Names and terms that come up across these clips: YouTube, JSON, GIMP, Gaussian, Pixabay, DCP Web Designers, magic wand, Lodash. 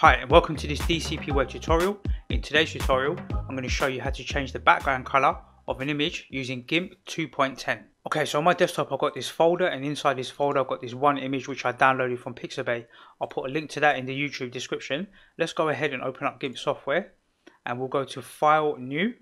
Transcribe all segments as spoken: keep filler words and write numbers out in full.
Hi and welcome to this D C P Web tutorial. In today's tutorial I'm going to show you how to change the background color of an image using GIMP two point ten. Okay, so on my desktop I've got this folder, and inside this folder I've got this one image which I downloaded from Pixabay. I'll put a link to that in the YouTube description. Let's go ahead and open up GIMP software, and we'll go to File, New,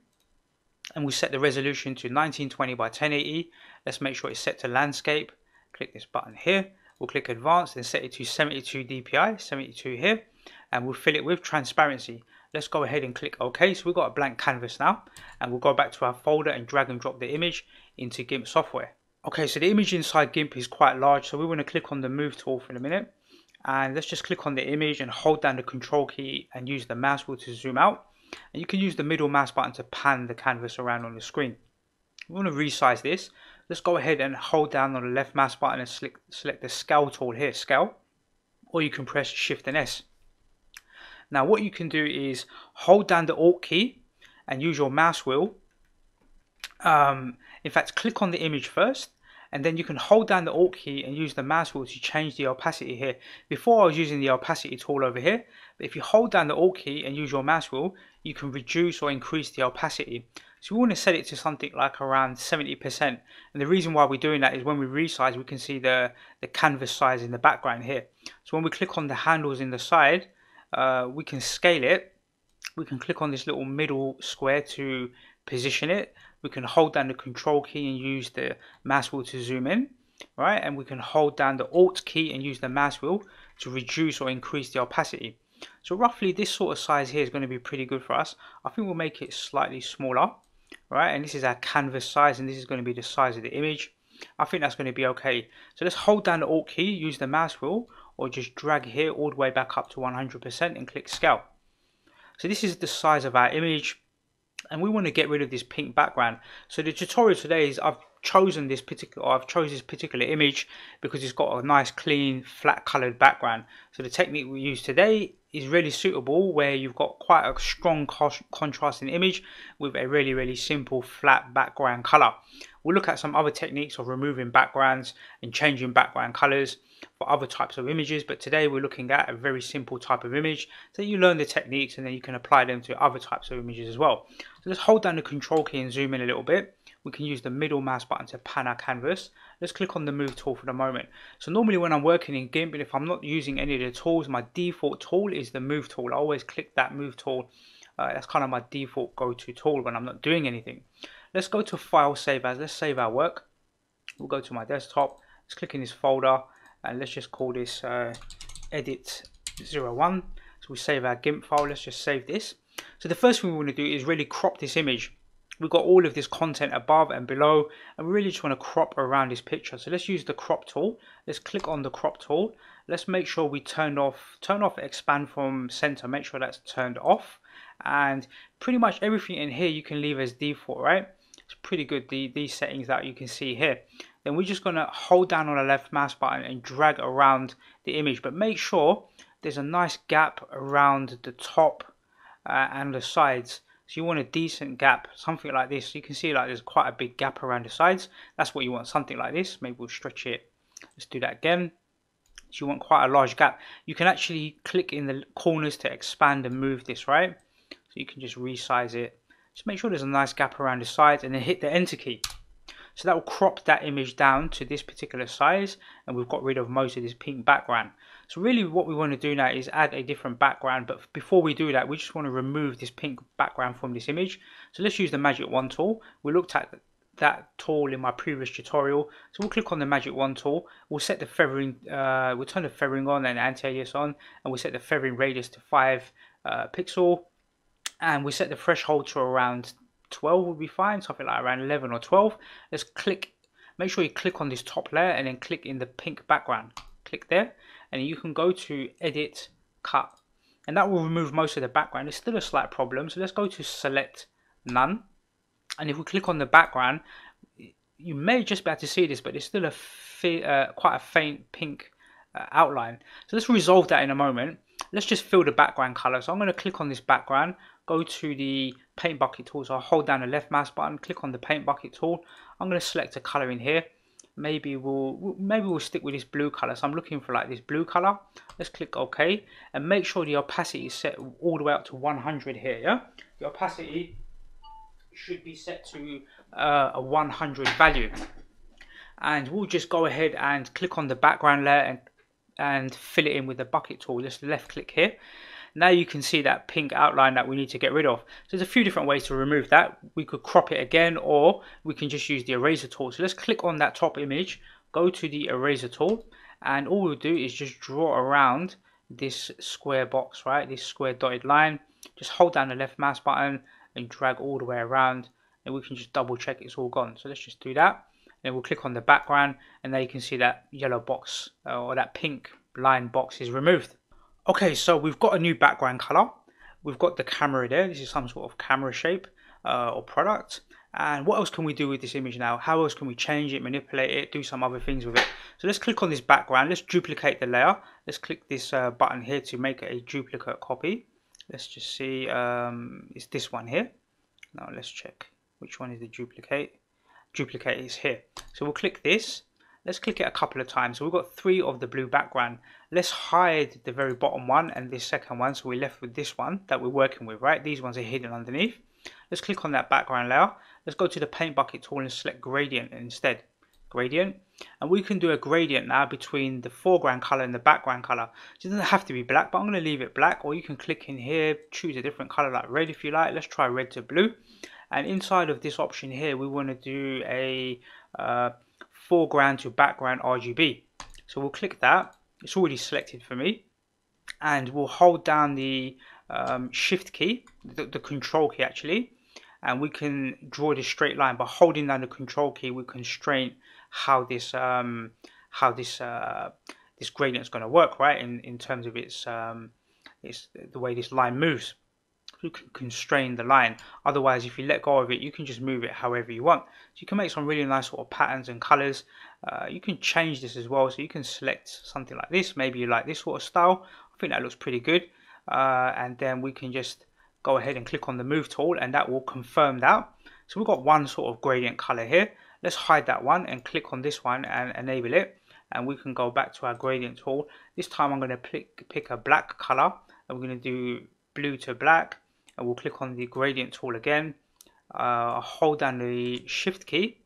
and we'll set the resolution to nineteen twenty by ten eighty. Let's make sure it's set to landscape. Click this button here. We'll click advanced and set it to seventy-two D P I, seventy-two here, and we'll fill it with transparency. Let's go ahead and click OK. So we've got a blank canvas now, and we'll go back to our folder and drag and drop the image into GIMP software. Okay, so the image inside GIMP is quite large, so we want to click on the move tool for a minute, and let's just click on the image and hold down the control key and use the mouse wheel to zoom out. And you can use the middle mouse button to pan the canvas around on the screen. We want to resize this. Let's go ahead and hold down on the left mouse button and select the scale tool here, scale, or you can press Shift and S. Now what you can do is hold down the Alt key and use your mouse wheel. Um, in fact, click on the image first, and then you can hold down the Alt key and use the mouse wheel to change the opacity here. Before I was using the opacity tool over here, but if you hold down the Alt key and use your mouse wheel, you can reduce or increase the opacity. So we want to set it to something like around seventy percent, and the reason why we're doing that is when we resize we can see the, the canvas size in the background here. So when we click on the handles in the side, uh, we can scale it. We can click on this little middle square to position it. We can hold down the control key and use the mouse wheel to zoom in, right? And we can hold down the Alt key and use the mouse wheel to reduce or increase the opacity. So roughly this sort of size here is going to be pretty good for us. I think we'll make it slightly smaller, right? And this is our canvas size, and this is going to be the size of the image. I think that's going to be okay. So let's hold down the Alt key, use the mouse wheel, or just drag here all the way back up to one hundred percent and click scale. So this is the size of our image, and we want to get rid of this pink background. So the tutorial today is I've chosen this particular, I've chosen this particular image because it's got a nice clean flat coloured background. So the technique we use today is really suitable where you've got quite a strong contrasting image with a really really simple flat background colour. We'll look at some other techniques of removing backgrounds and changing background colours for other types of images, but today we're looking at a very simple type of image, so you learn the techniques and then you can apply them to other types of images as well. So let's hold down the control key and zoom in a little bit. We can use the middle mouse button to pan our canvas. Let's click on the move tool for the moment. So normally when I'm working in GIMP, and if I'm not using any of the tools, my default tool is the move tool. I always click that move tool. Uh, that's kind of my default go-to tool when I'm not doing anything. Let's go to File, Save As. Let's save our work. We'll go to my desktop. Let's click in this folder, and let's just call this uh, edit zero one. So we save our GIMP file. Let's just save this. So the first thing we want to do is really crop this image. We've got all of this content above and below, and we really just want to crop around this picture. So let's use the crop tool. Let's click on the crop tool. Let's make sure we turn off, turn off expand from center. Make sure that's turned off. And pretty much everything in here you can leave as default, right? It's pretty good, the, these settings that you can see here. Then we're just going to hold down on the left mouse button and drag around the image, but make sure there's a nice gap around the top uh, and the sides. So you want a decent gap, something like this. You can see like there's quite a big gap around the sides. That's what you want, something like this. Maybe we'll stretch it. Let's do that again. So you want quite a large gap. You can actually click in the corners to expand and move this, right? So you can just resize it. Just make sure there's a nice gap around the sides, and then hit the enter key. So that will crop that image down to this particular size, and we've got rid of most of this pink background. So really what we want to do now is add a different background, but before we do that we just want to remove this pink background from this image. So let's use the magic wand tool. We looked at that tool in my previous tutorial, so we'll click on the magic wand tool. We'll set the feathering, uh, we'll turn the feathering on and anti-alias on, and we'll set the feathering radius to five uh, pixel, and we set the threshold to around twelve will be fine, something like around eleven or twelve. Let's click, make sure you click on this top layer and then click in the pink background. Click there, and you can go to edit, cut, and that will remove most of the background. It's still a slight problem, so let's go to select none, and if we click on the background you may just be able to see this, but there's still a uh, quite a faint pink uh, outline. So let's resolve that in a moment. Let's just fill the background color. So I'm going to click on this background, go to the paint bucket tool. So I'll hold down the left mouse button, click on the paint bucket tool. I'm going to select a color in here. maybe we'll maybe we'll stick with this blue color. So I'm looking for like this blue color. Let's click OK and make sure the opacity is set all the way up to one hundred here. Yeah, the opacity should be set to uh, a one hundred value, and we'll just go ahead and click on the background layer and and fill it in with the bucket tool. Just left click here. Now you can see that pink outline that we need to get rid of. So there's a few different ways to remove that. We could crop it again, or we can just use the eraser tool. So let's click on that top image, go to the eraser tool, and all we'll do is just draw around this square box, right? This square dotted line. Just hold down the left mouse button and drag all the way around, and we can just double check it's all gone. So let's just do that. Then we'll click on the background, and now you can see that yellow box uh, or that pink line box is removed. Okay, so we've got a new background color. We've got the camera there. This is some sort of camera shape uh, or product. And what else can we do with this image now? How else can we change it, manipulate it, do some other things with it? So let's click on this background. Let's duplicate the layer. Let's click this uh, button here to make a duplicate copy. Let's just see. Um, it's this one here. Now let's check which one is the duplicate. Duplicate is here. So we'll click this. Let's click it a couple of times. So we've got three of the blue background. Let's hide the very bottom one and this second one. So we're left with this one that we're working with, right? These ones are hidden underneath. Let's click on that background layer. Let's go to the paint bucket tool and select gradient instead. Gradient. And we can do a gradient now between the foreground color and the background color. So it doesn't have to be black, but I'm going to leave it black. Or you can click in here, choose a different color like red if you like. Let's try red to blue. And inside of this option here, we want to do a... Uh, foreground to background R G B. So we'll click that. It's already selected for me, and we'll hold down the um, shift key, the, the control key actually, and we can draw this straight line. By holding down the control key, we constrain how this um, how this uh, this gradient is going to work, right? In in terms of its um, its the way this line moves. You can constrain the line. Otherwise, if you let go of it, you can just move it however you want. So you can make some really nice sort of patterns and colors. Uh, you can change this as well, so you can select something like this. Maybe you like this sort of style. I think that looks pretty good. Uh, and then we can just go ahead and click on the move tool, and that will confirm that. So we've got one sort of gradient color here. Let's hide that one and click on this one and enable it, and we can go back to our gradient tool. This time I'm going to pick, pick a black color, and we're going to do blue to black. And we'll click on the gradient tool again. Uh, hold down the shift key,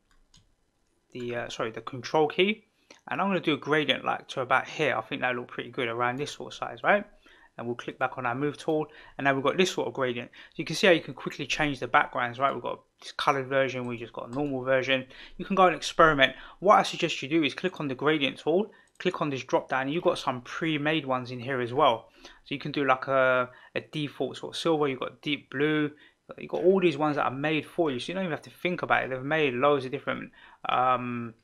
the uh, sorry, the control key, and I'm going to do a gradient like to about here. I think that look pretty good around this sort of size, right? And we'll click back on our move tool, and now we've got this sort of gradient. So you can see how you can quickly change the backgrounds, right? We've got this colored version, we just got a normal version. You can go and experiment. What I suggest you do is click on the gradient tool, click on this drop down. You've got some pre-made ones in here as well. So you can do like a, a default sort of silver, you've got deep blue, you've got all these ones that are made for you. So you don't even have to think about it. They've made loads of different um,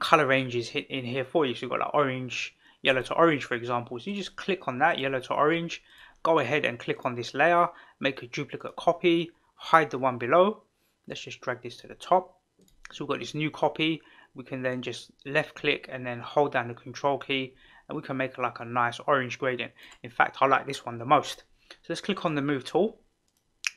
color ranges in here for you. So you've got like orange, yellow to orange, for example. So you just click on that, yellow to orange, go ahead and click on this layer, make a duplicate copy, hide the one below. Let's just drag this to the top. So we've got this new copy. We can then just left click and then hold down the control key, and we can make like a nice orange gradient. In fact, I like this one the most. So let's click on the move tool.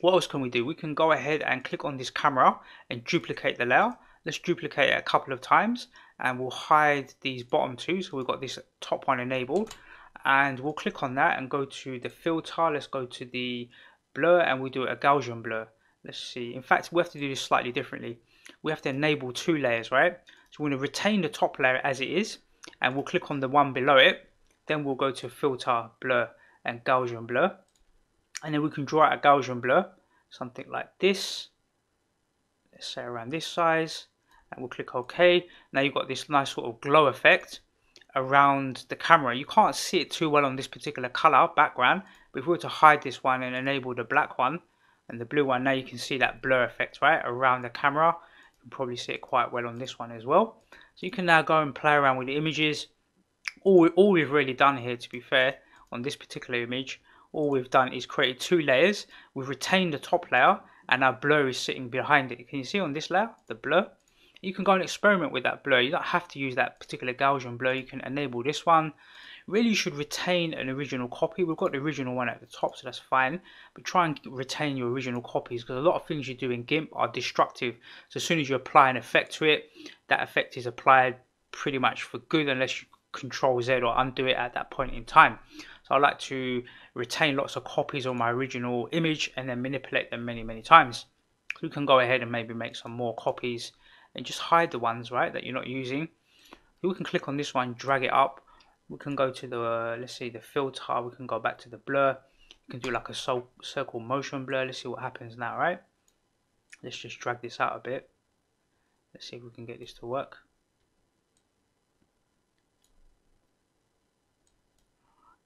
What else can we do? We can go ahead and click on this camera and duplicate the layer. Let's duplicate it a couple of times, and we'll hide these bottom two. So we've got this top one enabled, and we'll click on that and go to the filter. Let's go to the blur, and we'll do a Gaussian blur. Let's see. In fact, we have to do this slightly differently. We have to enable two layers, right? So we're going to retain the top layer as it is, and we'll click on the one below it. Then we'll go to filter, blur, and Gaussian blur, and then we can draw out a Gaussian blur, something like this. Let's say around this size, and we'll click OK. Now you've got this nice sort of glow effect around the camera. You can't see it too well on this particular color background, but if we were to hide this one and enable the black one and the blue one, now you can see that blur effect right around the camera. Probably see it quite well on this one as well. So you can now go and play around with the images. All, we, all we've really done here, to be fair, on this particular image, all we've done is created two layers. We've retained the top layer, and our blur is sitting behind it. Can you see on this layer, the blur? You can go and experiment with that blur. You don't have to use that particular Gaussian blur. You can enable this one, Really, you should retain an original copy. We've got the original one at the top, so that's fine, but try and retain your original copies, because a lot of things you do in GIMP are destructive. So as soon as you apply an effect to it, that effect is applied pretty much for good, unless you control Z or undo it at that point in time. So I like to retain lots of copies of my original image and then manipulate them many many times. So you can go ahead and maybe make some more copies and just hide the ones right that you're not using. We can click on this one, drag it up. We can go to the uh, let's see, the filter. We can go back to the blur. You can do like a circle motion blur. Let's see what happens now, right? Let's just drag this out a bit. Let's see if we can get this to work.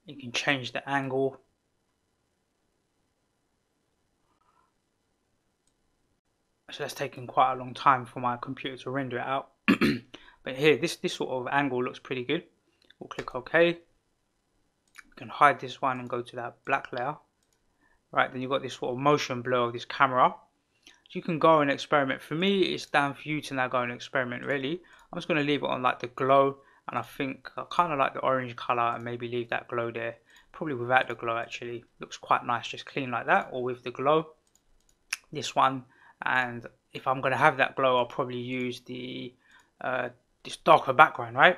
You can change the angle. So that's taken quite a long time for my computer to render it out. But here, this, this sort of angle looks pretty good. We'll click OK. We can hide this one and go to that black layer. Right, then you've got this sort of motion blur of this camera. So you can go and experiment. For me, it's down for you to now go and experiment, really. I'm just going to leave it on like the glow. And I think I kind of like the orange colour and maybe leave that glow there. Probably without the glow, actually. Looks quite nice, just clean like that. Or with the glow. This one. And if I'm going to have that glow, I'll probably use the... Uh, this darker background, right?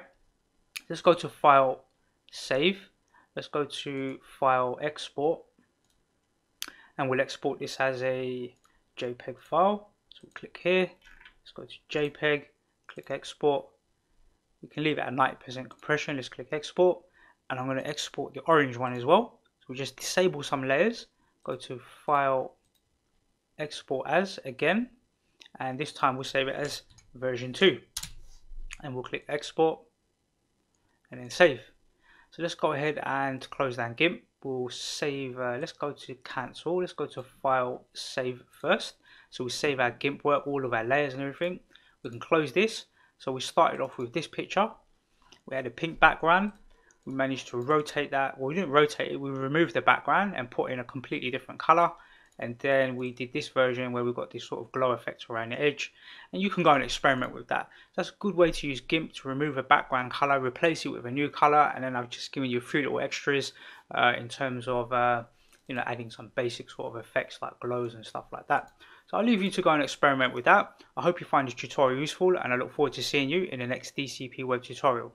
Let's go to File, Save. Let's go to File, Export, and we'll export this as a JPEG file. So we'll click here. Let's go to JPEG, click Export. We can leave it at ninety percent compression. Let's click Export, and I'm going to export the orange one as well. So we'll just disable some layers. Go to File, Export As again, and this time we'll save it as version two. And we'll click Export and then Save. So let's go ahead and close down GIMP. We'll save, uh, let's go to Cancel, let's go to File, Save first. So we save our GIMP work, all of our layers and everything. We can close this. So we started off with this picture. We had a pink background. We managed to rotate that. Well, we didn't rotate it, we removed the background and put in a completely different color. And then we did this version where we've got this sort of glow effect around the edge, and you can go and experiment with that. That's a good way to use GIMP, to remove a background color, replace it with a new color, and then I've just given you a few little extras uh, in terms of uh, you know, adding some basic sort of effects like glows and stuff like that. So I'll leave you to go and experiment with that. I hope you find this tutorial useful, and I look forward to seeing you in the next D C P web tutorial.